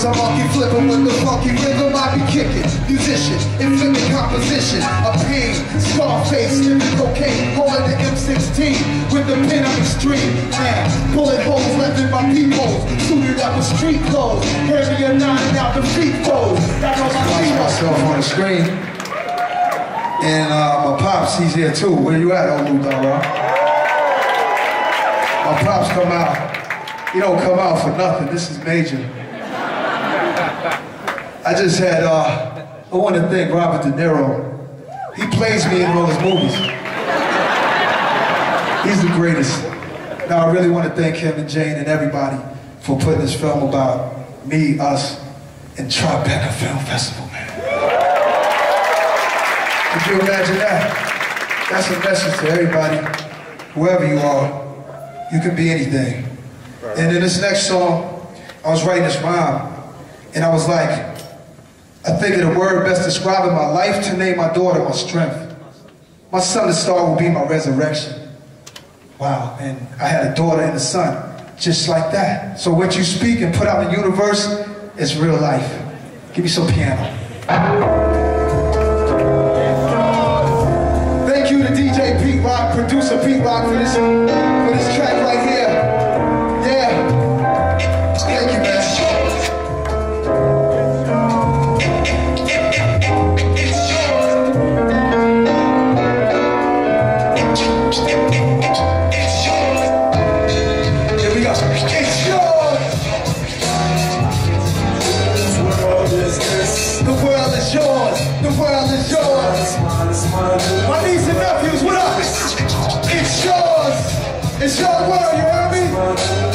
Cause I'm monkey flipping with the funky rhythm I be kicking. Musician, infinite composition of pain, Scarface, living cocaine, holding the M16 with the pin up extreme. Bullet holes left in my peepholes, suited up with street clothes, heavier nine out the feet folds. That's all I see myself on the screen. And my pops, he's here too. Where you at, old dude? My pops come out. He don't come out for nothing. This is major. I just had, I want to thank Robert De Niro. He plays me in all his movies. He's the greatest. Now I really want to thank him and Jane and everybody for putting this film about me, us, and Tribeca Film Festival, man. Could you imagine that? That's a message to everybody, whoever you are. You can be anything. And in this next song, I was writing this rhyme, and I was like, I think of the word best describing my life to name my daughter my strength. My son, the star, will be my resurrection. Wow, and I had a daughter and a son, just like that. So what you speak and put out in the universe is real life. Give me some piano. Thank you to DJ Pete Rock, producer Pete Rock, for this track right here. Yeah. Thank you, man. Here we go. It's yours. What world is this? The world is yours. The world is yours. My niece and nephews, what up? It's yours. It's your world, you heard me?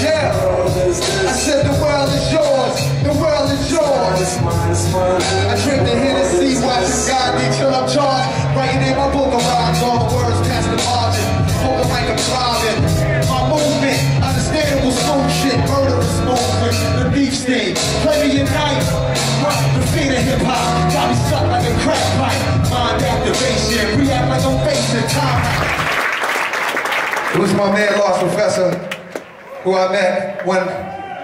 Yeah. I said the world is yours. The world is yours. I drink the Hennessy, watching Gandhi till I'm charged. Writing in my book of rhymes, all the words past the margin. Spoken like I'm driving. My movement, understandable smooth shit. Murderous movement, the beef steak. Play me a knife. The feet of hip hop got me stuck like a crack pipe. Mind activation, react like I'm facing time. It was my man, Lost Professor, who I met one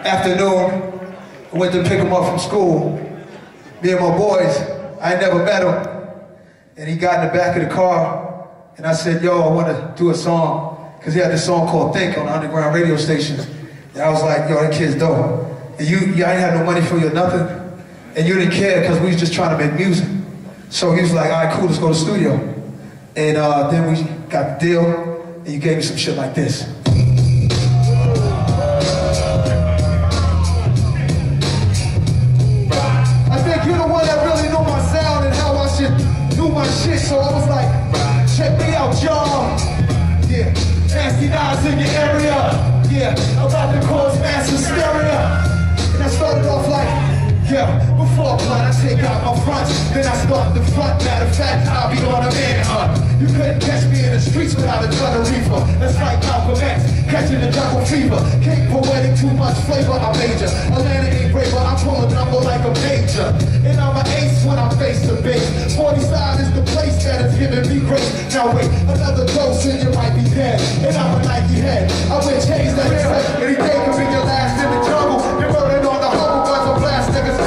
afternoon. I went to pick him up from school. Me and my boys, I never met him. And he got in the back of the car, and I said, yo, I want to do a song. Because he had this song called Think on the underground radio stations. And I was like, yo, that kid's dope. And you I ain't had no money for you or nothing. And you didn't care because we was just trying to make music. So he was like, all right, cool, let's go to the studio. And then we got the deal. And you gave me some shit like this. I think you're the one that really knew my sound and how I should do my shit. So I was like, check me out, y'all. Yeah, nasty knives in your area. Yeah, about to cause mass hysteria. And I started off like, yeah, before I blind, I take out my front, then I start the front. Matter of fact, I'll be on a manhunt. You couldn't catch me in the streets without a gun or reefer. That's like Malcolm X, catching the jungle fever. Cake poetic, too much flavor, I'm major. Atlanta ain't braver, I pull a number like a major. And I'm an ace when I'm face to face. 40 side is the place that is giving me grace. Now wait, another dose and you might be dead. And I'm a Nike head, I wear chains like this. Any day could be your last in the jungle. You're burning on the humble guns of blast niggas.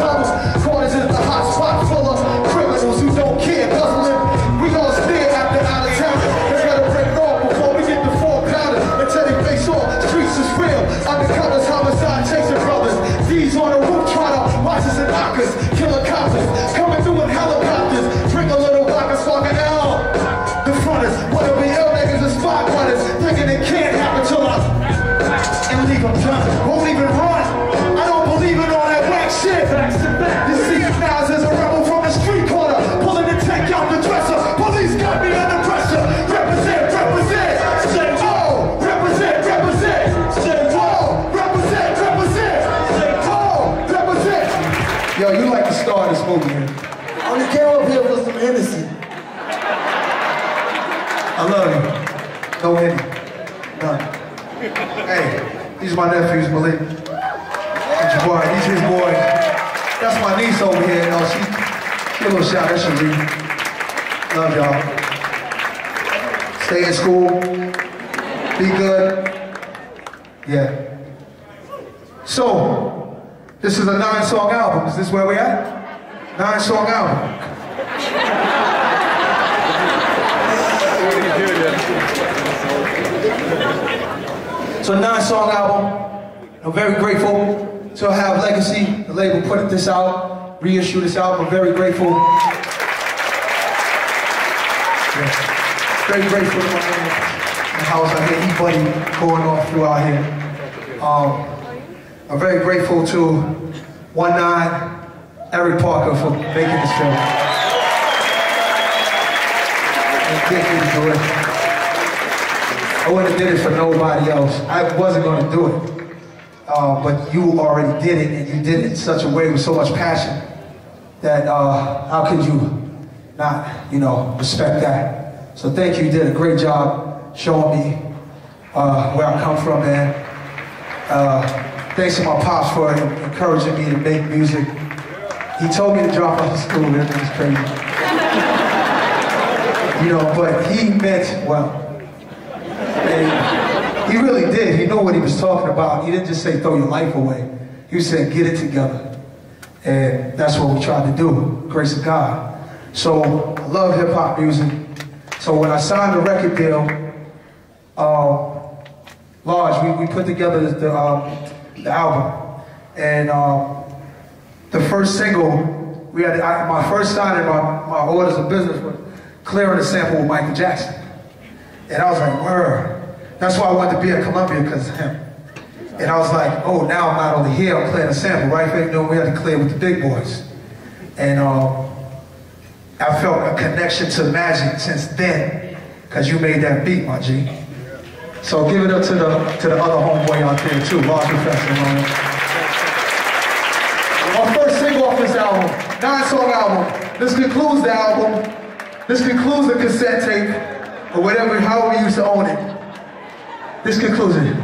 Corners is the hot spot full of criminals who don't care. Puzzling, we gon' steer after out of town. They gotta break off before we get the 4-pounder. Until they face off, streets is real. Undercovers, homicide, chasing brothers. These on the roof, try to watch us and knock us. Killer cops coming through in helicopters. Drink a little vodka, spark an L. The fronters, one of the L niggas is spot runners. Thinking it can't happen to us. And leave them done. Won't even run. I don't believe in all that whack shit. You see, now there's a rebel from the street corner, pulling the tech out the dresser. Police got me under pressure. Represent, represent, say whoa. Represent, represent, say whoa. Represent, represent, say whoa. Represent. Yo, you like the star of this movie, man. I only came up here for some Hennessy. I love you. No Henny. None. Hey, these are my nephews, Malik. That's your boy. He's his boy. That's my niece over here, y'all. She a little shout, that should be. Love y'all. Stay in school. Be good. Yeah. So, This is a 9-song album. Is this where we at? 9-song album. So 9-song album. I'm very grateful to have Legacy, the label, put this out, reissue this album. I'm very grateful. Yeah. Very grateful to my man in the house. I hear anybody going off throughout here. I'm very grateful to 19 Eric Parker for making this film. I wouldn't have did it for nobody else. I wasn't going to do it. But you already did it, and you did it in such a way with so much passion that how could you not, you know, respect that? So thank you. You did a great job showing me where I come from, man. Thanks to my pops for encouraging me to make music. He told me to drop out of school, that was crazy. You know, but he meant well. And he really did. He knew what he was talking about. He didn't just say throw your life away. He said get it together. And that's what we tried to do, grace of God. So I love hip hop music. So when I signed the record deal, Large, we put together the album, and the first single, we had my first sign in my orders of business was clearing a sample with Michael Jackson, and I was like, word. That's why I wanted to be at Columbia, because of him. And I was like, oh, now I'm not only here, I'm clearing a sample, right? You know, we had to clear with the big boys, and I felt a connection to Magic since then, because you made that beat, my G. So give it up to the other homeboy out there too, Lost Professor. Our first single off this album, 9-song album. This concludes the album. This concludes the cassette tape, or whatever, how we used to own it. This concludes it.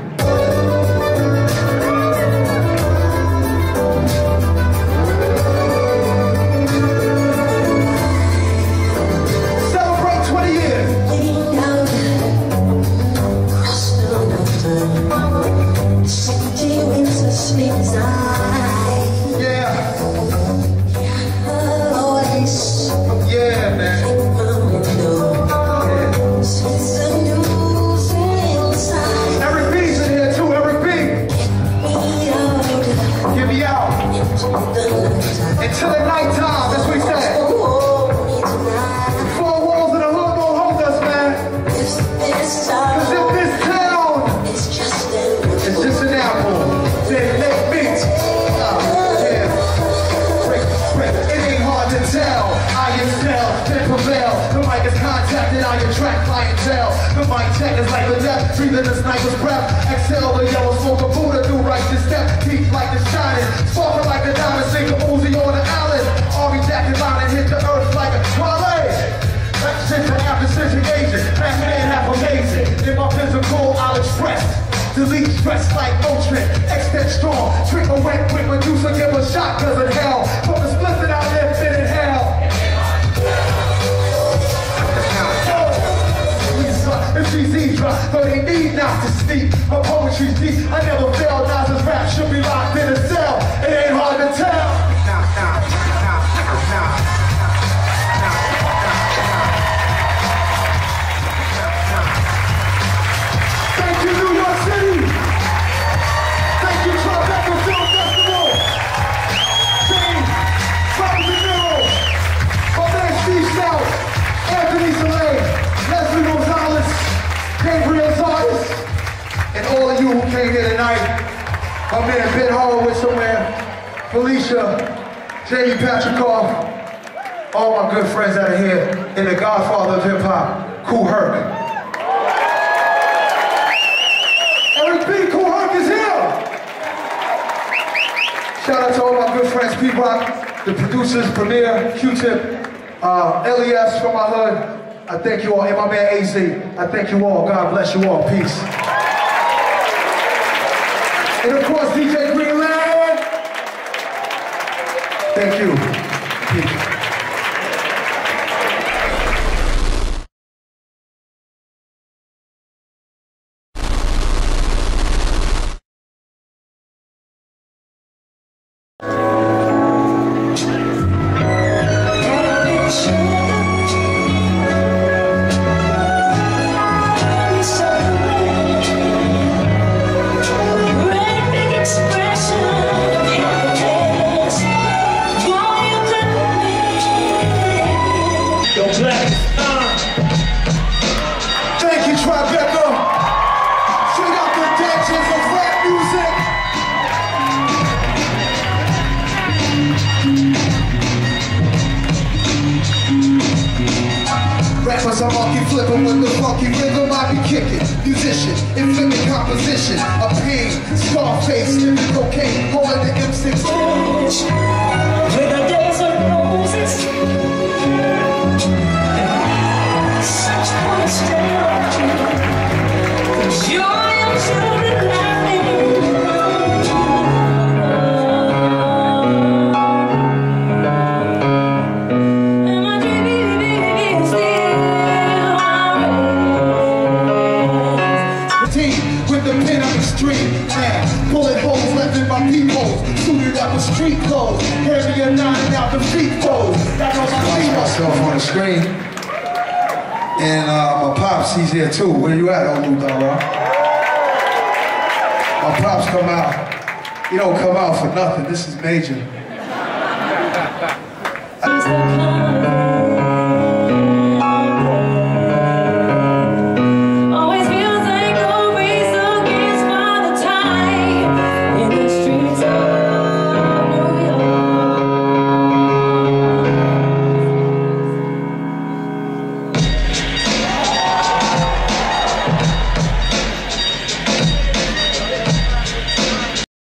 Premier, Q-tip, LES from my hood. I thank you all, and my man AZ. I thank you all. God bless you all. Peace. And of course, DJ Greenland. Thank you. Peace. musicians, inflicting composition of pain, scar face, living cocaine, holding the M6. With a desert roses, such constant joy and children laughing. Street clothes, heavy or not, and out the feet clothes. That's all I myself on the screen. And my pops, he's here too. Where you at, old dude? My pops come out. He don't come out for nothing. This is major.